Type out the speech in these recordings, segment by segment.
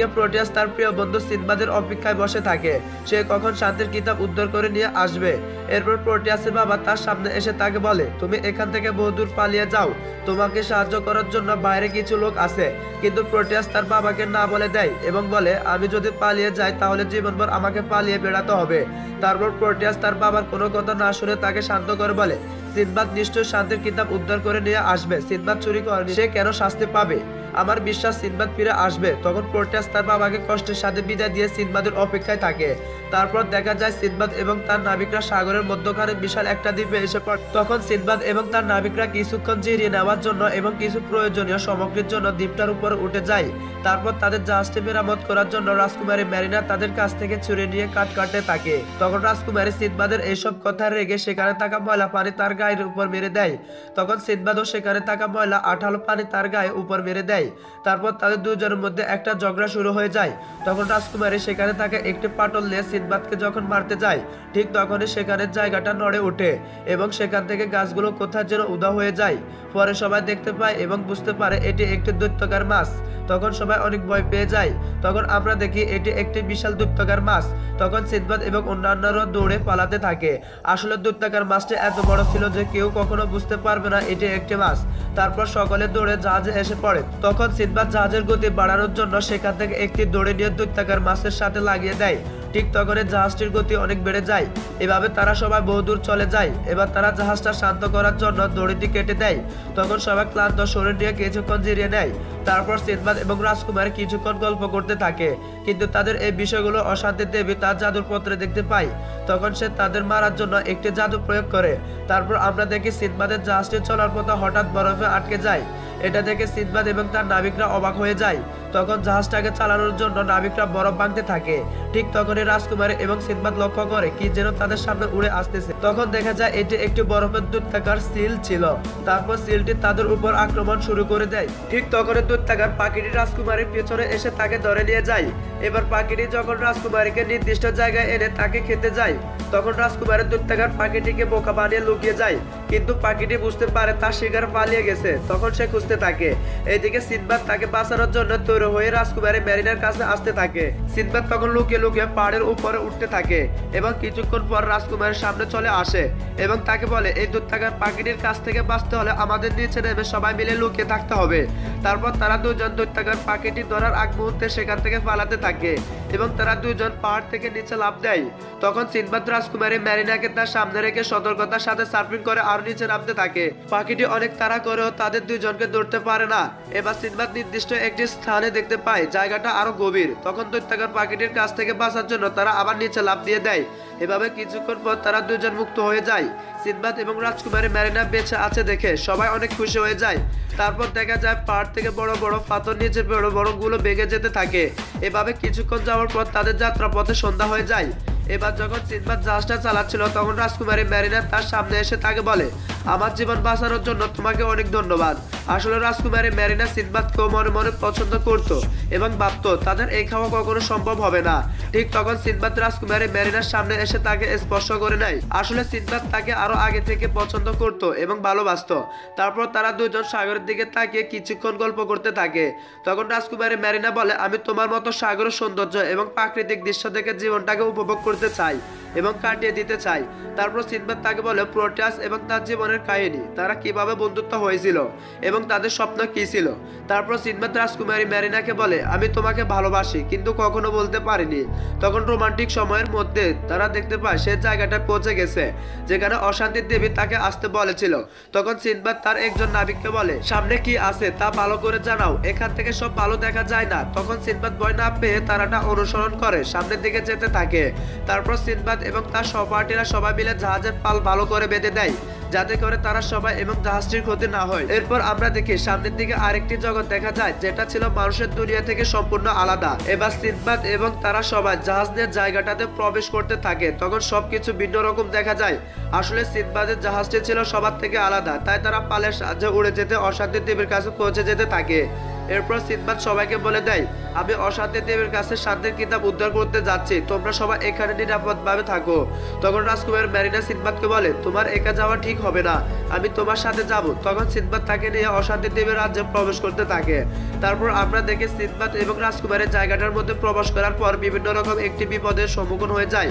এদিকে প্রোটিয়াস তার প্রিয় বন্ধু সিনবাদের অপেক্ষায় বসে থাকে সে কখন শান্তির কিতাব উদ্ধার করে নিয়ে আসবে। এরপর প্রোটিয়াসের বাবা তার সামনে এসে তাকে বলে, তুমি এখান থেকে বহুদূর পালিয়ে যাও, তোমাকে সাহায্য করার জন্য বাইরে কিছু লোক আছে। কিন্তু প্রোটিয়াস তার বাবাকে না বলে দেয় এবং বলে, আমি যদি পালিয়ে যাই তাহলে জীবনভর আমাকে পালিয়ে বেড়াতে হবে। তারপর প্রোটিয়াস তার বাবার কোনো কথা না শুনে তাকে শান্ত করে বলে, সিনবাদ নিশ্চয় শান্তির কিতাব উদ্ধার করে নিয়ে আসবে, সিনবাদ চুরি করেনি, সে কেন শাস্তি পাবে? আমার বিশ্বাস সিনবাদ ফিরে আসবে। তখন প্রোটিয়াস তার বাবাকে কষ্টের সাথে বিদায় দিয়ে সিনবাদের অপেক্ষায় থাকে। তারপর দেখা যায় সিনবাদ এবং তার নাবিকরা সাগরের মধ্যখানে বিশাল একটা দ্বীপে এসে পড়ে। তখন সিনবাদ এবং তার নাবিকরা কিছুক্ষণ জিরিয়ে নেওয়ার জন্য এবং কিছু প্রয়োজনীয় সামগ্রীর জন্য দ্বীপটার উপরে উঠে যায়। তারপর তাদের জাহাজটি মেরামত করার জন্য রাজকুমারী ম্যারিনা তাদের কাছ থেকে ছুরি নিয়ে কাট কাটতে থাকে। তখন রাজকুমারী সিনবাদের এইসব কথা রেগে সেখানে থাকা ময়লা পানি তার গায়ের উপর মেরে দেয়। তখন সিনবাদও সেখানে থাকা ময়লা আঠালো পানি তার গায়ে উপর মেরে দেয়। তারপর তাদের দুজনের মধ্যে একটা ঝগড়া শুরু হয়ে যায়। তখন রাজকুমারী সেখানে থাকা একটি পাটল নিয়ে সিনবাদকে যখন মারতে যায় ঠিক তখনই সেখানে জায়গাটা নড়ে ওঠে এবং সেখান থেকে গাছগুলো কোথায় যেন উধাও হয়ে যায়। পরে সবাই দেখতে পায় এবং বুঝতে পারে এটি একটি দৈত্যকার মাছ। তখন সবাই অনেক ভয় পেয়ে যায়। তখন আমরা দেখি এটি একটি বিশাল দৈত্যকার মাছ। তখন সিনবাদ এবং অন্যান্যরা দৌড়ে পালাতে থাকে। আসলে দৈত্যকার মাছটি এত বড় ছিল যে কেউ কখনো বুঝতে পারবে না এটি একটি মাছ। তারপর সকলে দৌড়ে জাহাজে এসে পড়ে। তখন সিনবাদ জাহাজের গতি বাড়ানোর জন্য সেখান থেকে একটি দড়ি নিয়ে দৈত্যাকার মাছের সাথে লাগিয়ে দেয়। ঠিক তখনই জাহাজটির গতি অনেক বেড়ে যায়। এভাবে তারা সবাই বহুদূর চলে যায়। এবার তারা জাহাজটা শান্ত করার জন্য দড়িটি কেটে দেয়। তখন সবাই ক্লান্ত শরীর নিয়ে কিছুক্ষণ জিরিয়ে নেয়। তারপর সিনবাদ এবং রাজকুমারী কিছুক্ষণ গল্প করতে থাকে। কিন্তু তাদের এই বিষয়গুলো অশান্তি দেবী তার জাদুর পত্রে দেখতে পায়। তখন সে তাদের মারার জন্য একটি জাদু প্রয়োগ করে। তারপর আমরা দেখি সিনবাদের জাহাজটি চলার পথে হঠাৎ বরফে আটকে যায়। এটা দেখে সিনবাদ এবং তার নাবিকরা অবাক হয়ে যায়। তখন জাহাজটাকে চালানোর জন্য নাবিকরা বরফ ভাঙতে থাকে। ঠিক তখনই রাজকুমারী এবং সিনবাদ লক্ষ্য করে কি যেন তাদের সামনে উড়ে আসতেছে। তখন দেখা যায় এটি একটি বরফের দৈত্যাকার সিল ছিল। তারপর সিলটি তাদের উপর আক্রমণ শুরু করে দেয়। ঠিক তখনই দৈত্যাকার পাখিটি রাজকুমারীর পেছনে এসে তাকে ধরে নিয়ে যায়। এবার পাখিটি যখন রাজকুমারীকে নির্দিষ্ট জায়গায় এনে তাকে খেতে যায় তখন রাজকুমারী দৈত্যাকার পাখিটিকে বোকা বানিয়ে লুকিয়ে যায়। কিন্তু পাখিটি বুঝতে পারে তার শিকার পালিয়ে গেছে। তখন সে খুঁজতে থাকে। এদিকে সিনবাদ তাকে বাঁচানোর জন্য তৈরি হয়ে রাজকুমারী ম্যারিনার কাছে আসতে থাকে। সিনবাদ তখন লুকিয়ে লুকিয়ে পাহাড়ের উপরে উঠতে থাকে এবং কিছুক্ষণ পর রাজকুমারীর সামনে চলে আসে এবং তাকে বলে, এই দৈত্যাকার পাখিটির কাছ থেকে বাঁচতে হলে আমাদের নিচে নেমে সবাই মিলে লুকিয়ে থাকতে হবে। তারপর তারা দুজন দৈত্যাকার পাখিটি ধরার আগ মুহূর্তে সেখান থেকে পালাতে থাকে এবং তারা দুজন পাহাড় থেকে নিচে লাফ দেয়। তখন সিনবাদ রাজকুমারী ম্যারিনাকে তার সামনে রেখে সতর্কতার সাথে সার্ফিং করে আর নিচে নামতে থাকে। পাখিটি অনেক তাড়া করেও তাদের দুজনকে ধরতে পারে না। এবার সিনবাদ নির্দিষ্ট একটি স্থানে দেখতে পায় জায়গাটা আরো গভীর। তখন দৈত্যাকার পাখিটির কাছ থেকে বাঁচার জন্য তারা আবার নিচে লাফ দিয়ে দেয়। এভাবে কিছুক্ষণ পর তারা দুজন মুক্ত হয়ে যায়। সিনবাদ এবং রাজকুমারী ম্যারিনা বেঁচে আছে দেখে সবাই অনেক খুশি হয়ে যায়। তারপর দেখা যায় পাহাড় থেকে বড় বড় পাথর নিচে বড় বড় গুলো বেগে যেতে থাকে। এভাবে কিছুক্ষণ যাওয়ার পর তাদের যাত্রা পথে সন্ধ্যা হয়ে যায়। এবার যখন সিনবাদ জাহাজটা চালাচ্ছিল তখন রাজকুমারী ম্যারিনা তার সামনে এসে তাকে বলে, আমার জীবন বাঁচানোর জন্য তোমাকে অনেক ধন্যবাদ। আসলে রাজকুমারী ম্যারিনা সিনবাদকেও মনে মনে পছন্দ করত এবং ভাবত তাদের এই খাওয়া কখনো সম্ভব হবে না। ঠিক তখন সিনবাদ রাজকুমারী ম্যারিনার সামনে এসে তাকে স্পর্শ করে নেয়। আসলে সিনবাদ তাকে আরো আগে থেকে পছন্দ করত এবং ভালোবাসত। তারপর তারা দুজন সাগরের দিকে তাকিয়ে কিছুক্ষণ গল্প করতে থাকে। তখন রাজকুমারী ম্যারিনা বলে, আমি তোমার মতো সাগরের সৌন্দর্য এবং প্রাকৃতিক দৃশ্য দেখে জীবনটাকে উপভোগ করতে চাই এবং কাটিয়ে দিতে চাই। তারপর সিনবাদ তাকে বলে প্রোটিয়াস এবং তার জীবনের কাহিনী, তারা কিভাবে বন্ধুত্ব হয়েছিল এবং তাদের স্বপ্ন কি ছিল। তারপর সিনবাদ রাজকুমারী ম্যারিনাকে বলে, আমি তোমাকে ভালোবাসি কিন্তু কখনো বলতে পারিনি। তখন রোমান্টিক সময়ের মধ্যে তারা দেখতে পায় সে জায়গাটা পৌঁছে গেছে যেখানে অশান্তির দেবী তাকে আসতে বলেছিল। তখন সিনবাদ তার একজন নাবিককে বলে, সামনে কি আছে তা ভালো করে জানাও, এখান থেকে সব ভালো দেখা যায় না। তখন সিনবাদ ভয় না পেয়ে তারাটা অনুসরণ করে সামনের দিকে যেতে থাকে। তারপর সিনবাদ এবং তার সহপাঠীরা সবাই মিলে জাহাজের পাল ভালো করে বেঁধে দেয় যাতে করে তারা সবাই এবং জাহাজটির ক্ষতি না হয়। এরপর আমরা দেখি সামনের দিকে আরেকটি জগৎ দেখা যায় যেটা ছিল মানুষের দুনিয়া থেকে সম্পূর্ণ আলাদা। এবার সিনবাদ এবং তারা সবাই জাহাজের জায়গাটাতে প্রবেশ করতে থাকে। তখন সবকিছু ভিন্ন রকম দেখা যায়। আসলে সিনবাদের জাহাজটি ছিল সবার থেকে আলাদা, তাই তারা পালের সাহায্যে উড়ে যেতে অশান্তি দ্বীপের কাছে পৌঁছে যেতে থাকে। এরপর সিদবাদ সবাইকে বলে দেয়, আমি অসাধ্যদেবের কাছে শান্তির কিতাব উদ্ধার করতে যাচ্ছি, তোমরা সবাই এখানে নিরাপদভাবে থাকো। তখন রাজকুমার ম্যারিনা সিদবাদকে বলে, তোমার একা যাওয়া ঠিক হবে না, আমি তোমার সাথে যাব। তখন সিদবাদ তাকে নিয়ে অসাধ্যদেবের রাজ্যে প্রবেশ করতে থাকে। তারপর আমরা দেখি সিদবাদ এবং রাজকুমারের জায়গাটার মধ্যে প্রবেশ করার পর বিভিন্ন রকম একটি বিপদের সম্মুখীন হয়ে যায়।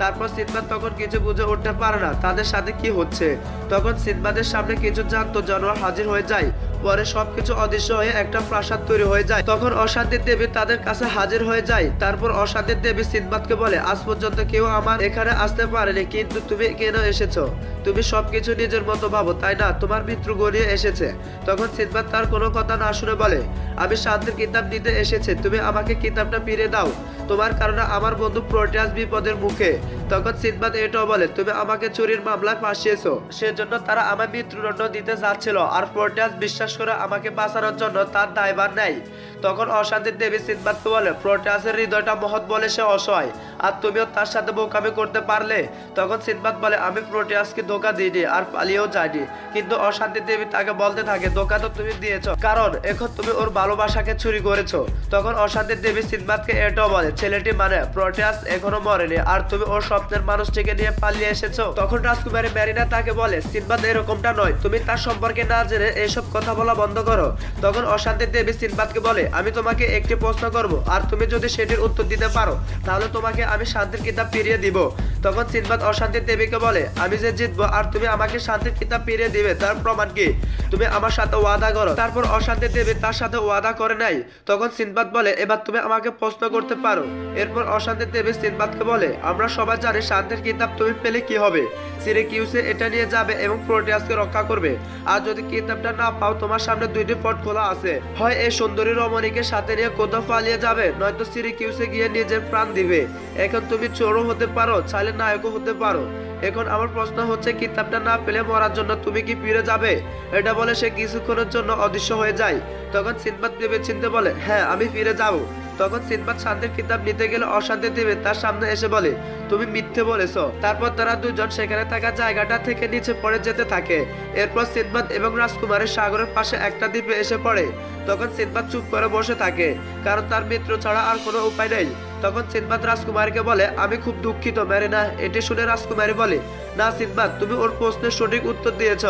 তারপর সিদবাদ তখন কিছু বুঝে উঠতে পারে না তাদের সাথে কি হচ্ছে। তখন সিদবাদের সামনে কিছু জ্যান্ত জানোয়ার হাজির হয়ে যায়, পরে সবকিছু অদৃশ্য হয়ে একটা প্রাসাদ তৈরি হয়ে যায়। তখন অসাধ্যের দেবী তাদের কাছে হাজির হয়ে যায়। তারপর অসাধ্যের দেবী সিদবাদকে বলে, আজ পর্যন্ত কেউ আমার এখানে আসতে পারেনি, কিন্তু তুমি কেন এসেছো? তুমি সবকিছু নিজের মতো ভাবো, তাই না? তোমার মৃত্যু গড়িয়ে এসেছে। তখন সিদবাদ তার কোনো কথা না শুনে বলে, আমি শান্তির কিতাব নিতে এসেছি, তুমি আমাকে কিতাবটা ফিরে দাও, তোমার কারণে আমার বন্ধু প্রোটিয়াস বিপদের মুখে। তখন সিদবাদ এটাও বলে, তুমি আমাকে চুরির মামলায় ফাঁসিয়েছো, সেজন্য তারা আমার মৃত্যুদণ্ড দিতে যাচ্ছিল, আর প্রোটিয়াস বিশ্বাস করে আমাকে বাঁচানোর জন্য তার দায়ভার নেয়। তখন অশান্তির দেবী সিদবাদকে বলে, প্রোটিয়াসের হৃদয়টা মহৎ বলে সে অসহায়, আর তুমিও তার সাথে বোকামি করতে পারলে। তখন সিদবাদ বলে, আমি প্রোটিয়াসকে ধোকা দিইনি আর পালিয়েও যাইনি। কিন্তু অশান্তির দেবী তাকে বলতে থাকে, ধোকা তো তুমি দিয়েছো, কারণ এখন তুমি ওর ভালোবাসাকে চুরি করেছো। তখন অশান্তির দেবী সিদবাদকে এটাও বলে, ছেলেটি মানে প্রোটিয়াস এখনো মরেনি, আর তুমি ওর স্বপ্নের মানুষটিকে নিয়ে পালিয়ে এসেছো। তখন রাজকুমারী ম্যারিনা তাকে বলে, সিদবাদ এরকমটা নয়, তুমি তার সম্পর্কে না জেনে এইসব কথা বলা বন্ধ করো। তখন অশান্তির দেবী সিদবাদকে বলে, আমি তোমাকে একটি প্রশ্ন করব, আর তুমি যদি সেটির উত্তর দিতে পারো তাহলে তোমাকে আমি শান্তির কিতাব ফিরিয়ে দিব। তখন সিদবাদ অশান্তির দেবীকে বলে, আমি যে জিতবো আর তুমি আমাকে শান্তির কিতাব ফিরিয়ে দিবে, তার প্রমাণ কি? তুমি আমার সাথে ওয়াদা করো। তারপর অশান্তির দেবী তার সাথে ওয়াদা করে নাই। তখন সিদবাদ বলে, এবার তুমি আমাকে প্রশ্ন করতে পারো। এরপর অশান্তির দেবী সিদবাদকে বলে, আমরা সবাই জানি শান্তির কিতাব তুমি পেলে কি হবে, সিরিকিউসে এটা নিয়ে যাবে এবং প্রোটিয়াসকে রক্ষা করবে, আর যদি কিতাবটা না পাও তোমার সামনে দুইটি পথ খোলা আছে, হয় এই সুন্দরী রমণীকে সাথে নিয়ে কোথাও পালিয়ে যাবে, নয়তো সিরিকিউসে গিয়ে নিজের প্রাণ দিবে। এখন তুমি চোরও হতে পারো, চাইলে নায়কও হতে পারো। এখন আমার প্রশ্ন হচ্ছে, কিতাবটা না পেলে মরার জন্য তুমি কি ফিরে যাবে? এটা বলে সে কিছুক্ষণের জন্য অদৃশ্য হয়ে যায়। তখন সিদবাদ ভেবেচিন্তে বলে, হ্যাঁ, আমি ফিরে যাব। তখন সিদবাদ শান্তির কিতাব নিতে গেলে অশান্তি দেবী তার সামনে এসে বলে, তুমি মিথ্যে বলেছো। তারপর তারা দুজন সেখানে থাকা জায়গাটা থেকে নিচে পড়ে যেতে থাকে। এরপর সিদবাদ এবং রাজকুমারের সাগরের পাশে একটা দ্বীপে এসে পড়ে। তখন সিদবাদ চুপ করে বসে থাকে, কারণ তার মিত্র ছাড়া আর কোনো উপায় নেই। তখন সিদবাদ রাজকুমারীকে বলে, আমি খুব দুঃখিত ম্যারিনা। এটি শুনে রাজকুমারী বলে, না সিদবাদ, তুমি ওর প্রশ্নের সঠিক উত্তর দিয়েছ,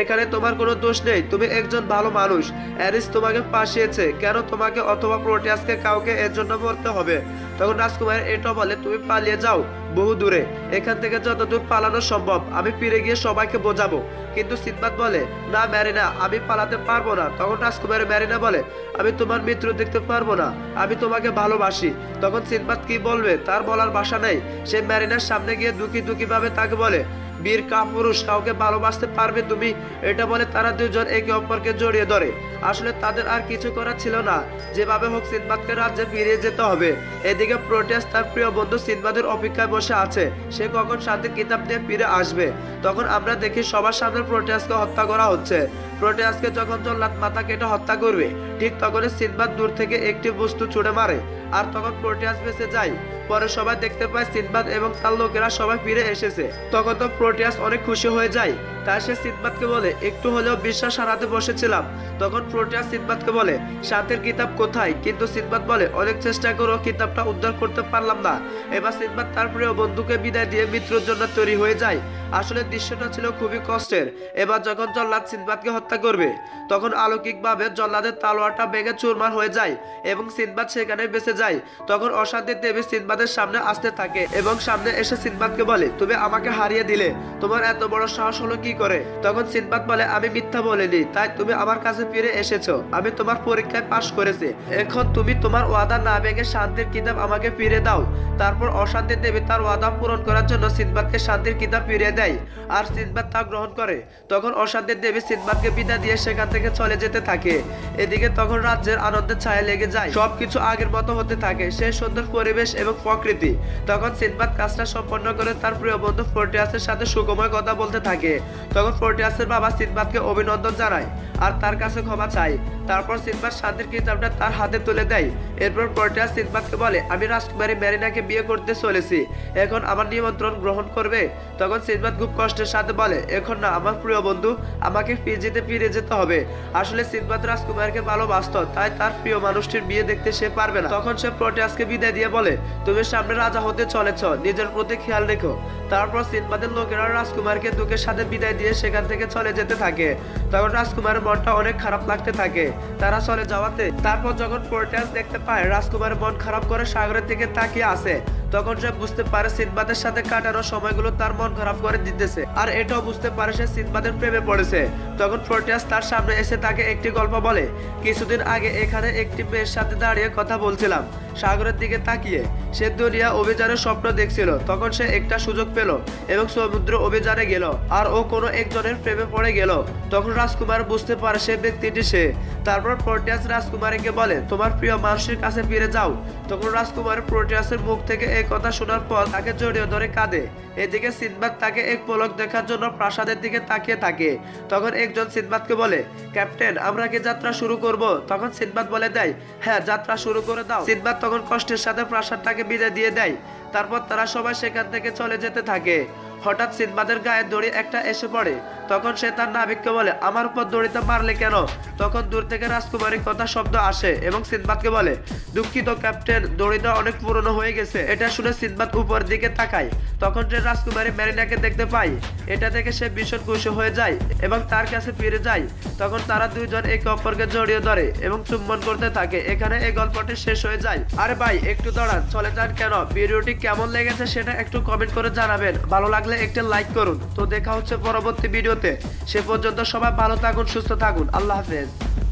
এখানে তোমার কোনো দোষ নেই, তুমি একজন ভালো মানুষ, অ্যারিস তোমাকে ফাঁসিয়েছে, কেন তোমাকে অথবা প্রোটিয়াসকে কাউকে এর জন্য মরতে হবে? তখন রাজকুমারী এটা বলে, তুমি পালিয়ে যাও বহু দূরে, এখান থেকে যতদূর পালানো সম্ভব, আমি ফিরে গিয়ে সবাইকে বোঝাবো। কিন্তু সিদবাদ বলে, না ম্যারিনা, আমি পালাতে পারবো না। তখন রাজকুমারী ম্যারিনা বলে, আমি তোমার মৃত্যু দেখতে পারবো না, আমি তোমাকে ভালোবাসি। তখন সিদবাদ কি বলবে তার বলার ভাষা নেই। সে ম্যারিনার সামনে গিয়ে দুঃখী দুঃখী ভাবে তাকে বলে, বীর কাপুরুষ, কাউকে ভালোবাসতে পারবে তুমি? এটা বলে তারা দুজন একে অপরকে জড়িয়ে ধরে। আসলে তাদের আর কিছু করার ছিল না, যেভাবে হোক সিদবাদকে রাজ্যে ফিরিয়ে যেতে হবে। এদিকে প্রোটিয়াস তার প্রিয় বন্ধু সিদবাদের অপেক্ষায় বসে আছে, সে কখন শান্তির কিতাব নিয়ে ফিরে আসবে। তখন আমরা দেখি সবার সামনে প্রোটিয়াসকে হত্যা করা হচ্ছে। প্রোটিয়াসকে যখন জল্লাদ মাথা কেটে হত্যা করবে, ঠিক তখনই সিদবাদ দূর থেকে একটি বস্তু ছুড়ে মারে, আর তখন প্রোটিয়াস বেঁচে যায়। পরে সবাই দেখতে পায় সিদবাদ এবং তার লোকেরা সবাই ফিরে এসেছে। তখন তো প্রোটিয়াস অনেক খুশি হয়ে যায়। তাই সে সিদবাদকে বলে, একটু হলেও বিশ্বাস হারাতে বসেছিলাম। তখন প্রোটিয়াস সিদবাদকে বলে, শান্তির কিতাব কোথায়? কিন্তু সিদবাদ বলে, অনেক চেষ্টা করেও কিতাবটা উদ্ধার করতে পারলাম না। এবার সিদবাদ তার প্রিয় বন্ধুকে বিদায় দিয়ে মিত্রর জন্য তৈরি হয়ে যায়। আসলে দৃশ্যটা ছিল খুবই কষ্টের। এবার যখন জল্লাদ সিদবাদকে হত্যা করবে, তখন অলৌকিকভাবে জল্লাদের তালোয়ারটা ভেঙে চুরমার হয়ে যায় এবং সিদবাদ সেখানে বেঁচে যায়। তখন অশান্তির দেবী সিদবাদের সামনে আসতে থাকে এবং সামনে এসে সিদবাদকে বলে, তুমি আমাকে হারিয়ে দিলে, তোমার এত বড় সাহস হলো কি করে? তখন সিদবাদ বলে, আমি মিথ্যা বলিনি, তাই তুমি আমার কাছে ফিরে এসেছো, আমি তোমার পরীক্ষায় পাশ করেছি, এখন তুমি তোমার ওয়াদা না ভেঙে শান্তির কিতাব আমাকে ফিরে দাও। তারপর অশান্তির দেবী তার ওয়াদা পূরণ করার জন্য সিদবাদকে শান্তির কিতাব ফিরিয়ে দেয়, আর সিদবাদ তা গ্রহণ করে। তখন অশান্তির দেবী সিদবাদকে বিদায় দিয়ে সেখান থেকে চলে যেতে থাকে। এদিকে তখন রাজ্যের আনন্দের ছায়া লেগে যায়, সবকিছু আগের মতো হতে থাকে, সেই সুন্দর পরিবেশ এবং প্রকৃতি। তখন সিদবাদ কাজটা সম্পন্ন করে তার প্রিয় বন্ধু প্রোটিয়াসের সাথে সুখময় কথা বলতে থাকে। তখন ফোর্টিয়াসের বাবা সিনবাদকে অভিনন্দন জানায় আর তার কাছে ক্ষমা চায়। তারপর সিনবাদ শান্তির কিতাবটা তার হাতে তুলে দেয়। এরপর ফোর্টিয়াস সিনবাদকে বলে, আমি রাজকুমারী মেরিনাকে বিয়ে করতে চলেছি, এখন আমার নিমন্ত্রণ গ্রহণ করবে? তখন সিনবাদ খুব কষ্টের সাথে বলে, এখন না আমার প্রিয় বন্ধু, আমাকে ফিজিতে ফিরে যেতে হবে। আসলে সিনবাদ রাজকুমারকে ভালোবাসত, তাই তার প্রিয় মানুষটির বিয়ে দেখতে সে পারবে না। তখন সে ফোর্টিয়াসকে বিদায় দিয়ে বলে, তুমি সামনে রাজা হতে চলেছ, নিজের প্রতি খেয়াল রেখো। তারপর সিনবাদের লোকেরা রাজকুমারকে দুঃখের সাথে বিদায় দিয়ে সেখান থেকে চলে যেতে থাকে। তখন রাজকুমারের মনটা অনেক খারাপ লাগতে থাকে তারা চলে যাওয়াতে। তারপর যখন ফোর্টিয়াস দেখতে পায় রাজকুমারের মন খারাপ করে সাগরের দিকে তাকিয়ে আসে, তখন সে বুঝতে পারে সিনবাদের সাথে কাটানো সময়গুলো তার মন খারাপ করে দিতেছে, আর এটাও বুঝতে পারে সে সিনবাদের প্রেমে পড়েছে। তখন ফোর্টিয়াস তার সামনে এসে তাকে একটি গল্প বলে, কিছুদিন আগে এখানে একটি মেয়ের সাথে দাঁড়িয়ে কথা বলছিলাম সাগরের দিকে তাকিয়ে, সে দুনিয়া অভিযানের স্বপ্ন দেখছিল। তখন সে একটা সুযোগ পেল এবং সমুদ্র অভিযানে গেল আর ও কোনো একজনের প্রেমে পড়ে গেল। তখন রাজকুমার বুঝতে পারে সে ব্যক্তিটি সে। তারপর ফোর্টিয়াস রাজকুমারীকে বলে, তোমার প্রিয় মানুষের কাছে ফিরে যাও। তখন রাজকুমার ফোর্টিয়াসের মুখ থেকে এই কথা শোনার পর তাকে জড়িয়ে ধরে কাঁদে। এদিকে সিনবাদ তাকে এক পলক দেখার জন্য প্রাসাদের দিকে তাকিয়ে থাকে। তখন একজন সিনবাদকে বলে, ক্যাপ্টেন, আমরা কি যাত্রা শুরু করব? তখন সিনবাদ বলে দেয়, হ্যাঁ যাত্রা শুরু করে দাও। সিনবাদ তখন কষ্টের সাথে প্রাসাদটাকে বিদায় দিয়ে দেয়। তারপর তারা সবাই সেখান থেকে চলে যেতে থাকে। হঠাৎ সিনবাদের গায়ে দড়ি একটা এসে পড়ে। তখন সে তার নাবিককে বলে, আমার উপর দড়িতে মারলে কেন? তখন দূর থেকে রাজকুমারীর কথা শব্দ আসে এবং সিনবাদকে বলে, দুঃখিত ক্যাপ্টেন, দড়িটা অনেক পুরনো হয়ে গেছে। এটা শুনে সিনবাদ উপর দিকে তাকায়। তখন সে রাজকুমারী মেরিনাকে দেখতে পায়। এটা থেকে সে ভীষণ খুশি হয়ে যায় এবং তার কাছে ফিরে যায়। তখন তারা দুইজন একে অপরকে জড়িয়ে ধরে এবং চুম্বন করতে থাকে। এখানে এই গল্পটি শেষ হয়ে যায়। আরে ভাই একটু দাঁড়ান, চলে যান কেন? ভিডিওটি কেমন লেগেছে সেটা একটু কমেন্ট করে জানাবেন, ভালো লাগলে একটা লাইক করুন। তো দেখা হচ্ছে পরবর্তী ভিডিওতে, সে পর্যন্ত সবাই ভালো থাকুন, সুস্থ থাকুন, আল্লাহ হাফেজ।